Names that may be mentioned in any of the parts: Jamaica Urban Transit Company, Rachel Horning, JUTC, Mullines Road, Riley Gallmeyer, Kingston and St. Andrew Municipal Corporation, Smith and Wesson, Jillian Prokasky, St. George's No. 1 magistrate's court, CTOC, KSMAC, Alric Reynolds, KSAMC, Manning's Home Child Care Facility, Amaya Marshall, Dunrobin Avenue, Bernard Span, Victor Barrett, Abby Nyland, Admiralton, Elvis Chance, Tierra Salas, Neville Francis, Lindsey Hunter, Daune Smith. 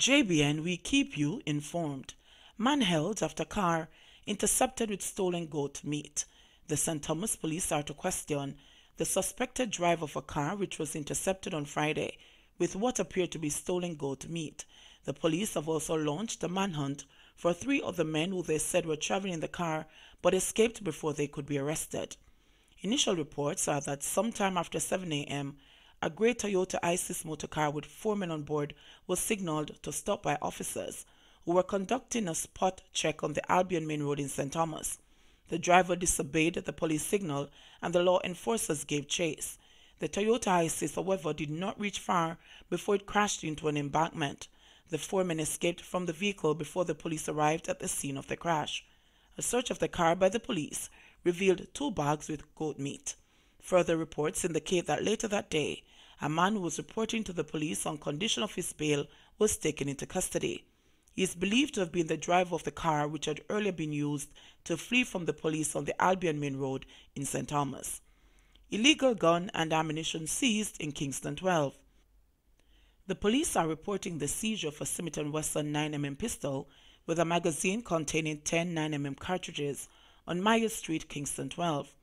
JBN, we keep you informed. Man held after car intercepted with stolen goat meat. The St. Thomas police are to question the suspected driver of a car which was intercepted on Friday with what appeared to be stolen goat meat. The police have also launched a manhunt for 3 other men who they said were traveling in the car but escaped before they could be arrested. Initial reports are that sometime after 7 a.m., a grey Toyota Isis motorcar with 4 men on board was signalled to stop by officers who were conducting a spot check on the Albion Main Road in St. Thomas. The driver disobeyed the police signal and the law enforcers gave chase. The Toyota Isis, however, did not reach far before it crashed into an embankment. The 4 men escaped from the vehicle before the police arrived at the scene of the crash. A search of the car by the police revealed 2 bags with goat meat. Further reports indicate that later that day, a man who was reporting to the police on condition of his bail was taken into custody. He is believed to have been the driver of the car which had earlier been used to flee from the police on the Albion Main Road in St. Thomas. Illegal gun and ammunition seized in Kingston 12. The police are reporting the seizure of a Smith and Wesson 9mm pistol with a magazine containing 10 9mm cartridges on Myers Street, Kingston 12.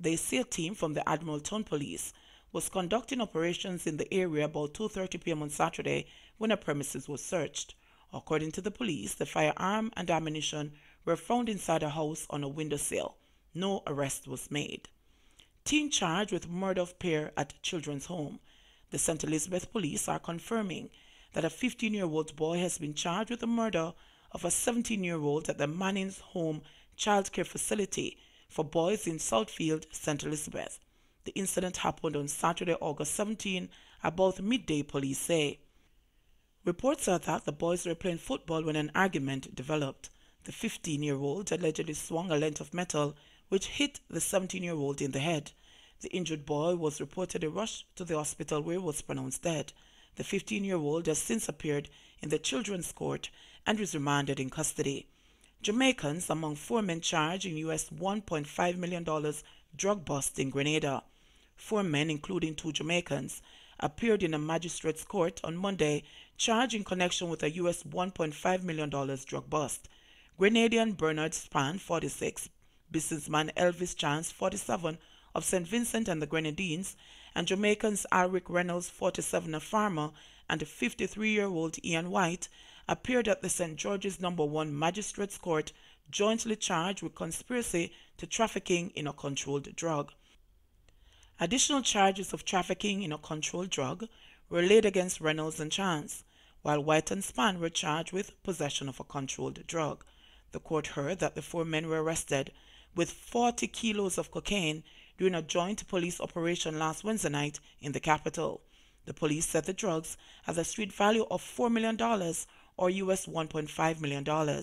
They say a team from the Admiralton Police was conducting operations in the area about 2:30 p.m. on Saturday when a premises was searched. According to the police, the firearm and ammunition were found inside a house on a windowsill. No arrest was made. Teen charged with murder of pair at children's home. The St. Elizabeth Police are confirming that a 15-year-old boy has been charged with the murder of a 17-year-old at the Manning's Home Child Care Facility for boys in Southfield, St. Elizabeth. The incident happened on Saturday, August 17, about midday, police say. Reports are that the boys were playing football when an argument developed. The 15-year-old allegedly swung a length of metal which hit the 17-year-old in the head. The injured boy was reportedly rushed to the hospital where he was pronounced dead. The 15-year-old has since appeared in the children's court and is remanded in custody. Jamaicans among 4 men charged in US $1.5 million drug bust in Grenada. 4 men, including 2 Jamaicans, appeared in a magistrate's court on Monday charged in connection with a US $1.5 million drug bust. Grenadian Bernard Span, 46, businessman Elvis Chance, 47, of St. Vincent and the Grenadines, and Jamaicans Alric Reynolds, 47, a farmer, and 53-year-old Ian White, appeared at the St. George's No. 1 magistrate's court, jointly charged with conspiracy to trafficking in a controlled drug. Additional charges of trafficking in a controlled drug were laid against Reynolds and Chance, while White and Span were charged with possession of a controlled drug. The court heard that the 4 men were arrested with 40 kilos of cocaine during a joint police operation last Wednesday night in the capital. The police said the drugs had a street value of $4 million or US $1.5 million.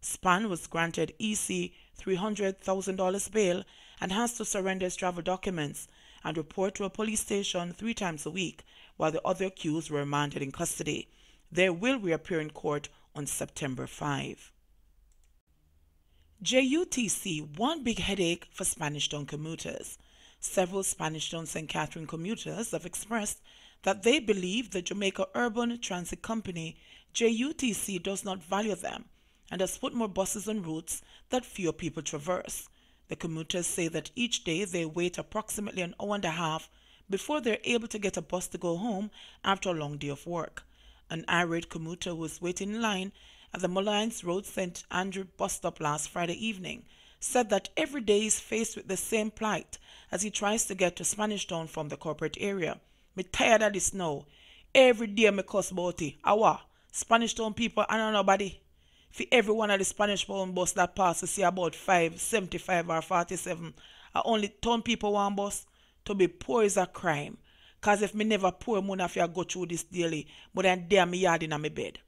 Span was granted EC $300,000 bail and has to surrender his travel documents and report to a police station 3 times a week, while the other accused were remanded in custody. They will reappear in court on September 5. JUTC, one big headache for Spanish Town commuters. Several Spanish Town St. Catherine commuters have expressed that they believe the Jamaica Urban Transit Company, JUTC, does not value them and has put more buses on routes that fewer people traverse. The commuters say that each day they wait approximately an hour and a half before they're able to get a bus to go home after a long day of work. An irate commuter was waiting in line at the Mullines Road St. Andrew bus stop last Friday evening said that every day he is faced with the same plight as he tries to get to Spanish Town from the corporate area. "Me tired of this now. Every day me cuss about it. Awa, Spanish Town people and nobody. For every one of the Spanish Town bus that passes, see about 575 or 47, I only town people one bus. To be poor is a crime. Cause if me never poor, moon if I go through this daily, more than day me yard in my bed.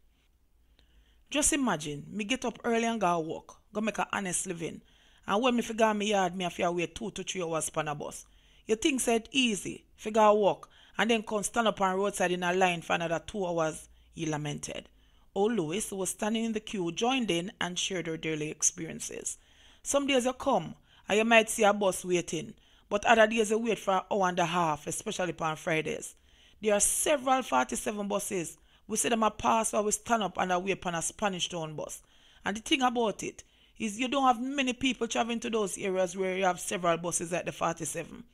Just imagine, me get up early and go walk, go make a honest living. And when me figure me yard, me have to wait 2 to 3 hours for a bus. You think said easy, figure walk, and then come stand up on roadside in a line for another 2 hours, he lamented. Old Louis, who was standing in the queue, joined in and shared her daily experiences. "Some days you come, and you might see a bus waiting, but other days you wait for an hour and a half, especially on Fridays. There are several 47 buses, We say them a pass or we stand up and a wait on a Spanish Town bus. And the thing about it is you don't have many people traveling to those areas where you have several buses like the 47.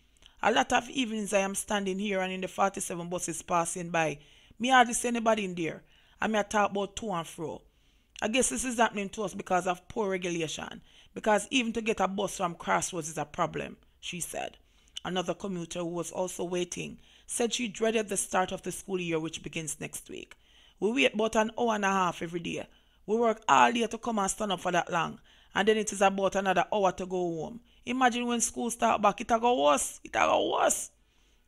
A lot of evenings I am standing here and in the 47 buses passing by. Me hardly see anybody in there. I may talk about to and fro. I guess this is happening to us because of poor regulation. Because even to get a bus from Crossroads is a problem, she said. Another commuter who was also waiting said she dreaded the start of the school year, which begins next week. We wait about an hour and a half every day. We work all day to come and stand up for that long. And then it is about another hour to go home. Imagine when school starts back, it'll go worse. It'll go worse.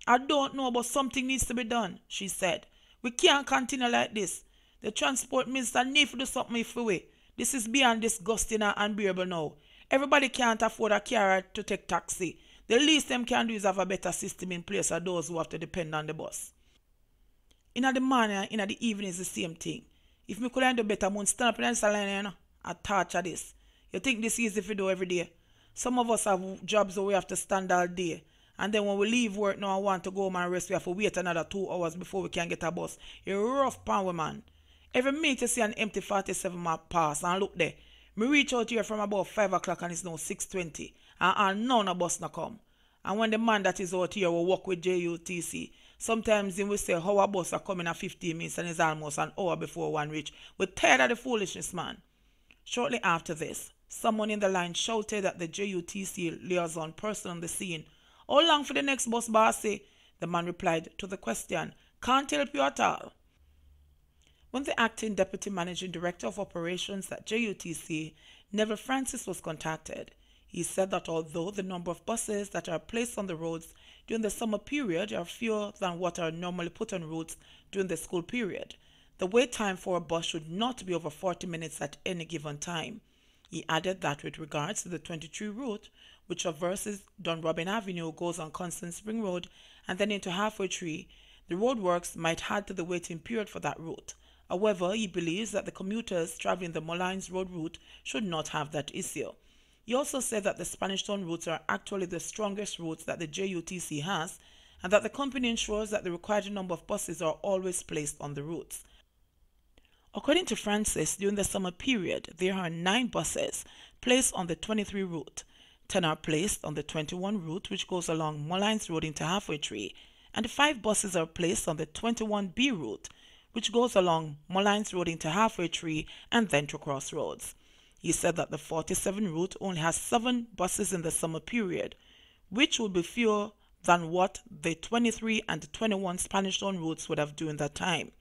I don't know, but something needs to be done, she said. We can't continue like this. The transport minister needs to do something if we. This is beyond disgusting and unbearable now. Everybody can't afford a car to take taxi. The least them can do is have a better system in place for those who have to depend on the bus. In the morning, in the evening is the same thing. If me couldn't do better, I stand up in this line, you know, and torture this. You think this is easy if you do every day? Some of us have jobs where we have to stand all day. And then when we leave work now and want to go home and rest, we have to wait another 2 hours before we can get a bus. You're a rough pan with man. Every minute you see an empty 47 map pass and look there. Me reach out here from about 5 o'clock and it's now 6:20. And none of us no come. And when the man that is out here will work with JUTC, sometimes he will say how a bus are coming at 15 minutes and it's almost an hour before one reach. We're tired of the foolishness, man. Shortly after this, someone in the line shouted at the JUTC liaison person on the scene. How long for the next bus, Barcy? The man replied to the question, can't help you at all. When the acting deputy managing director of operations at JUTC, Neville Francis, was contacted, he said that although the number of buses that are placed on the roads during the summer period are fewer than what are normally put on roads during the school period, the wait time for a bus should not be over 40 minutes at any given time. He added that with regards to the 23 route, which traverses Dunrobin Avenue, goes on Constant Spring Road and then into Halfway Tree, the roadworks might add to the waiting period for that route. However, he believes that the commuters traveling the Mullines Road route should not have that issue. He also said that the Spanish Town routes are actually the strongest routes that the JUTC has and that the company ensures that the required number of buses are always placed on the routes. According to Francis, during the summer period, there are 9 buses placed on the 23 route. 10 are placed on the 21 route, which goes along Mullines Road into Halfway Tree, and 5 buses are placed on the 21B route, which goes along Mullines Road into Halfway Tree and then to Crossroads. He said that the 47 route only has 7 buses in the summer period, which would be fewer than what the 23 and 21 Spanish Town routes would have during that time.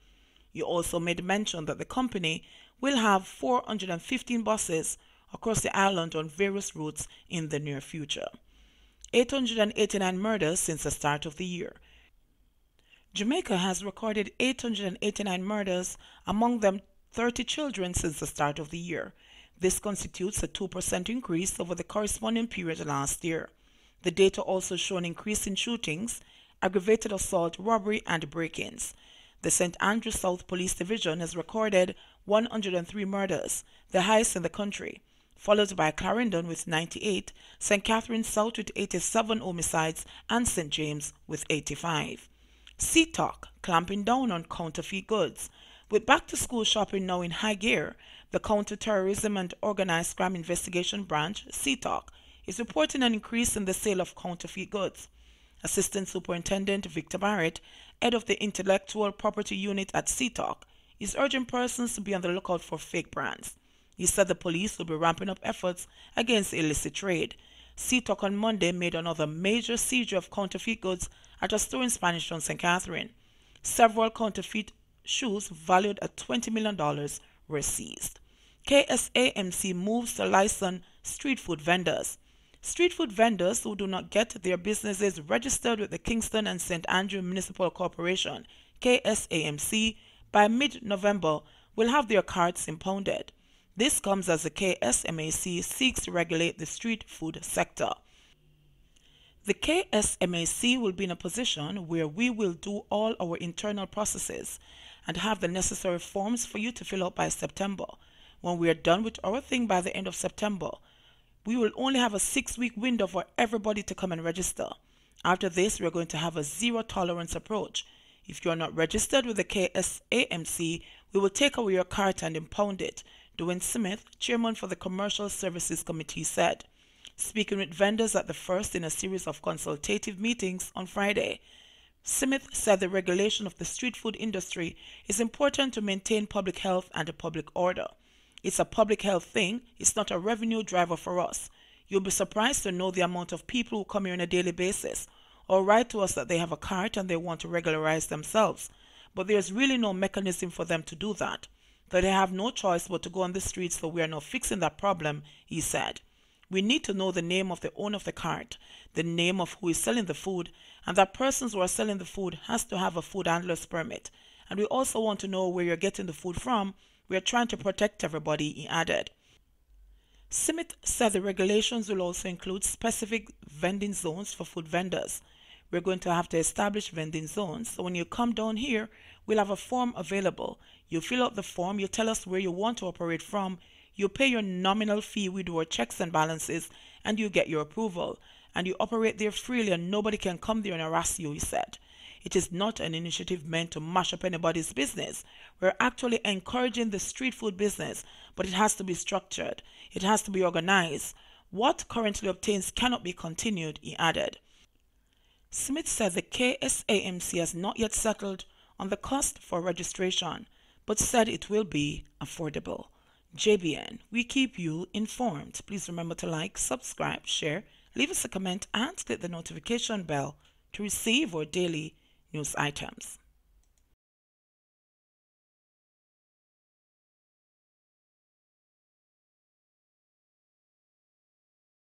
He also made mention that the company will have 415 buses across the island on various routes in the near future. 889 murders since the start of the year. Jamaica has recorded 889 murders, among them 30 children since the start of the year. This constitutes a 2% increase over the corresponding period last year. The data also show an increase in shootings, aggravated assault, robbery, and break-ins. The St. Andrew South Police Division has recorded 103 murders, the highest in the country, followed by Clarendon with 98, St. Catherine South with 87 homicides, and St. James with 85. CTOC clamping down on counterfeit goods. With back-to-school shopping now in high gear, the Counter-Terrorism and Organized Crime Investigation Branch, CTOC, is reporting an increase in the sale of counterfeit goods. Assistant Superintendent Victor Barrett, head of the Intellectual Property Unit at CTOC, is urging persons to be on the lookout for fake brands. He said the police will be ramping up efforts against illicit trade. CTOC on Monday made another major seizure of counterfeit goods at a store in Spanish Town, St. Catherine. Several counterfeit shoes valued at $20 million were seized. KSAMC moves to license street food vendors. Street food vendors who do not get their businesses registered with the Kingston and St. Andrew Municipal Corporation, KSAMC, by mid-November will have their carts impounded. This comes as the KSMAC seeks to regulate the street food sector. The KSMAC will be in a position where we will do all our internal processes and have the necessary forms for you to fill out by September. When we are done with our thing by the end of September, we will only have a 6-week window for everybody to come and register. After this, we are going to have a zero-tolerance approach. If you are not registered with the KSAMC, we will take away your cart and impound it, Daune Smith, chairman for the Commercial Services Committee, said, speaking with vendors at the first in a series of consultative meetings on Friday. Smith said the regulation of the street food industry is important to maintain public health and the public order. It's a public health thing, it's not a revenue driver for us. You'll be surprised to know the amount of people who come here on a daily basis or write to us that they have a cart and they want to regularize themselves. But there's really no mechanism for them to do that. That they have no choice but to go on the streets, so we are not fixing that problem, he said. We need to know the name of the owner of the cart, the name of who is selling the food, and that persons who are selling the food has to have a food handler's permit. And we also want to know where you're getting the food from. We are trying to protect everybody, he added. Smith said the regulations will also include specific vending zones for food vendors. We're going to have to establish vending zones, so when you come down here, we'll have a form available. You fill out the form, you tell us where you want to operate from, you pay your nominal fee, we do our checks and balances, and you get your approval. And you operate there freely and nobody can come there and harass you, he said. It is not an initiative meant to mash up anybody's business. We're actually encouraging the street food business, but it has to be structured. It has to be organized. What currently obtains cannot be continued, he added. Smith said the KSAMC has not yet settled on the cost for registration, but said it will be affordable. JBN, we keep you informed. Please remember to like, subscribe, share, leave us a comment, and click the notification bell to receive our daily news items.